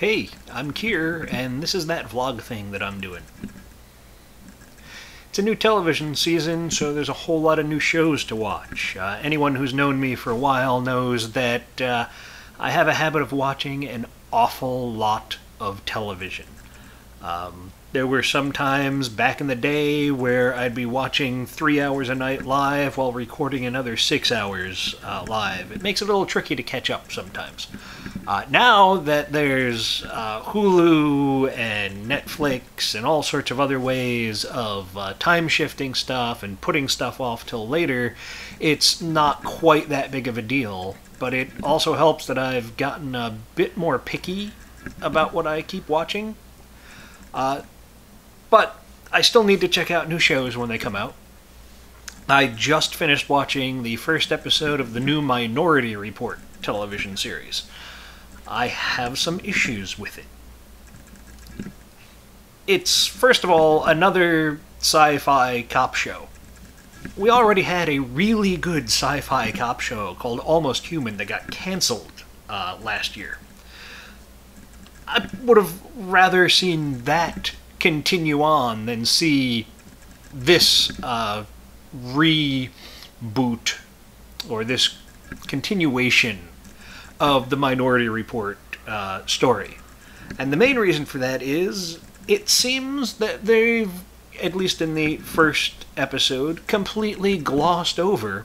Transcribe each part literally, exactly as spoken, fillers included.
Hey, I'm Kier, and this is that vlog thing that I'm doing. It's a new television season, so there's a whole lot of new shows to watch. Uh, anyone who's known me for a while knows that uh, I have a habit of watching an awful lot of television. Um, there were some times back in the day where I'd be watching three hours a night live while recording another six hours uh, live. It makes it a little tricky to catch up sometimes. Uh, now that there's uh, Hulu and Netflix and all sorts of other ways of uh, time-shifting stuff and putting stuff off till later, it's not quite that big of a deal. But it also helps that I've gotten a bit more picky about what I keep watching. Uh, but I still need to check out new shows when they come out. I just finished watching the first episode of the new Minority Report television series. I have some issues with it. It's, first of all, another sci-fi cop show. We already had a really good sci-fi cop show called Almost Human that got canceled uh, last year. I would have rather seen that continue on than see this uh, reboot or this continuation of the Minority Report uh, story. And the main reason for that is it seems that they've, at least in the first episode, completely glossed over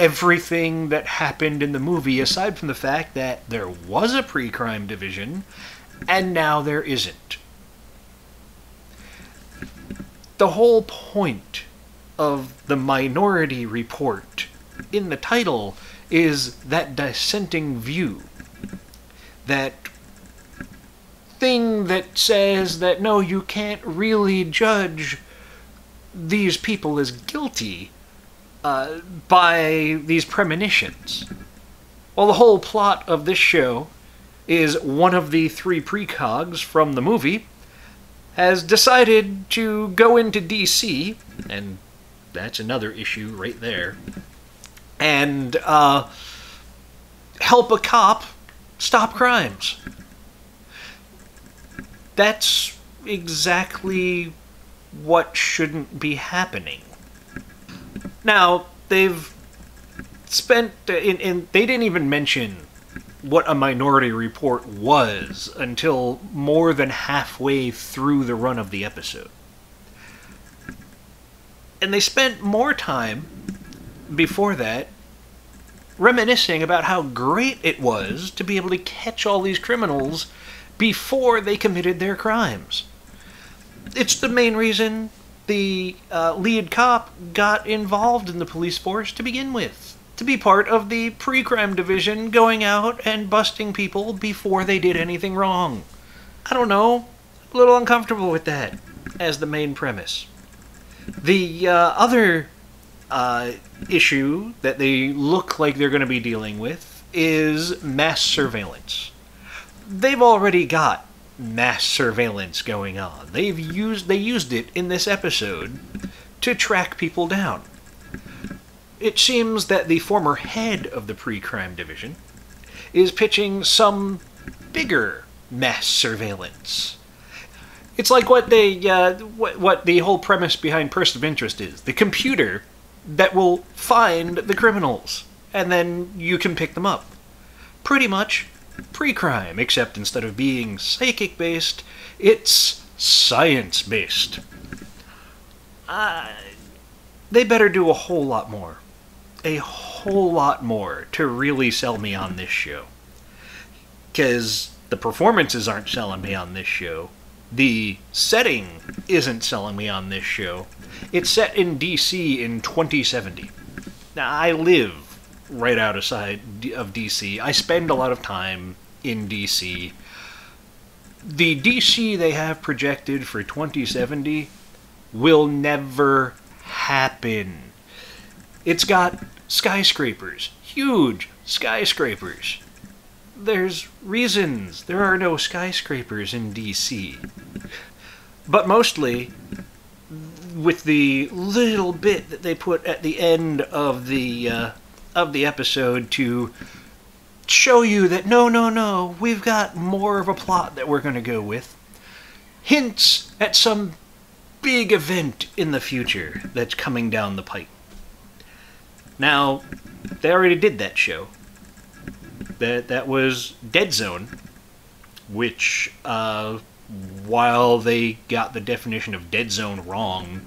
everything that happened in the movie, aside from the fact that there was a pre-crime division, and now there isn't. The whole point of the Minority Report in the title is that dissenting view, that thing that says that no, you can't really judge these people as guilty uh, by these premonitions. Well, the whole plot of this show is one of the three precogs from the movie has decided to go into D C, and that's another issue right there, and uh, help a cop stop crimes. That's exactly what shouldn't be happening. Now, they've spent, and, and they didn't even mention what a Minority Report was until more than halfway through the run of the episode. And they spent more time before that, reminiscing about how great it was to be able to catch all these criminals before they committed their crimes. It's the main reason the uh, lead cop got involved in the police force to begin with, to be part of the pre-crime division going out and busting people before they did anything wrong. I don't know, a little uncomfortable with that as the main premise. The uh, other Uh, issue that they look like they're going to be dealing with is mass surveillance. They've already got mass surveillance going on. They've used they used it in this episode to track people down. It seems that the former head of the pre-crime division is pitching some bigger mass surveillance. It's like what they uh, what what the whole premise behind Person of Interest is. The computer that will find the criminals, and then you can pick them up. Pretty much pre-crime, except instead of being psychic-based, it's science-based. Uh, they better do a whole lot more. A whole lot more to really sell me on this show. 'Cause the performances aren't selling me on this show. The setting isn't selling me on this show. It's set in D C in twenty seventy. Now, I live right outside of D C. I spend a lot of time in D C. The D C they have projected for twenty seventy will never happen. It's got skyscrapers, huge skyscrapers. There's reasons. There are no skyscrapers in D C. But mostly, with the little bit that they put at the end of the uh, of the episode to show you that no, no, no, we've got more of a plot that we're going to go with. Hints at some big event in the future that's coming down the pipe. Now, they already did that show. That, that was Dead Zone, which, uh, while they got the definition of Dead Zone wrong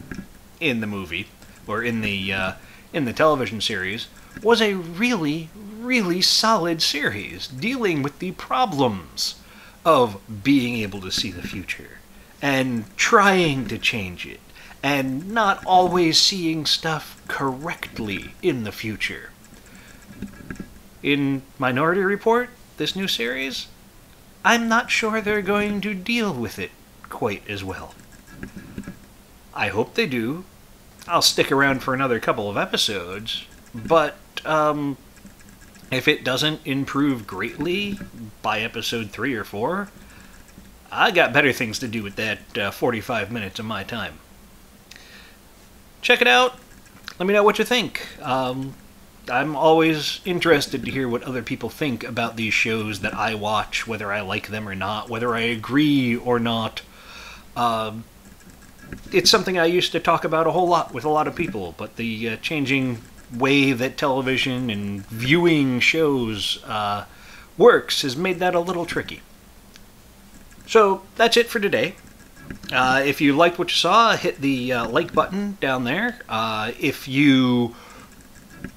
in the movie, or in the, uh, in the television series, was a really, really solid series dealing with the problems of being able to see the future and trying to change it and not always seeing stuff correctly in the future. In Minority Report, this new series, I'm not sure they're going to deal with it quite as well. I hope they do. I'll stick around for another couple of episodes, but um, if it doesn't improve greatly by episode three or four, I got better things to do with that uh, forty-five minutes of my time. Check it out. Let me know what you think. Um, I'm always interested to hear what other people think about these shows that I watch, whether I like them or not, whether I agree or not. Uh, it's something I used to talk about a whole lot with a lot of people, but the uh, changing way that television and viewing shows uh, works has made that a little tricky. So that's it for today. Uh, if you liked what you saw, hit the uh, like button down there. Uh, if you...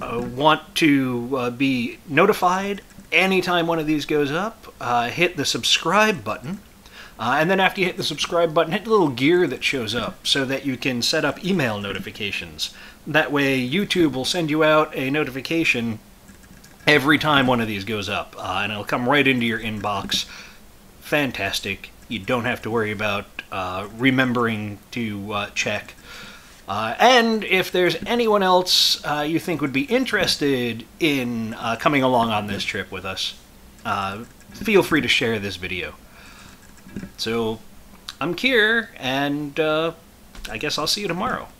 Uh, want to uh, be notified anytime one of these goes up, uh, hit the subscribe button, uh, and then after you hit the subscribe button, hit the little gear that shows up so that you can set up email notifications. That way YouTube will send you out a notification every time one of these goes up, uh, and it'll come right into your inbox. Fantastic. You don't have to worry about uh, remembering to uh, check. Uh, and if there's anyone else uh, you think would be interested in uh, coming along on this trip with us, uh, feel free to share this video. So, I'm Kier, and uh, I guess I'll see you tomorrow.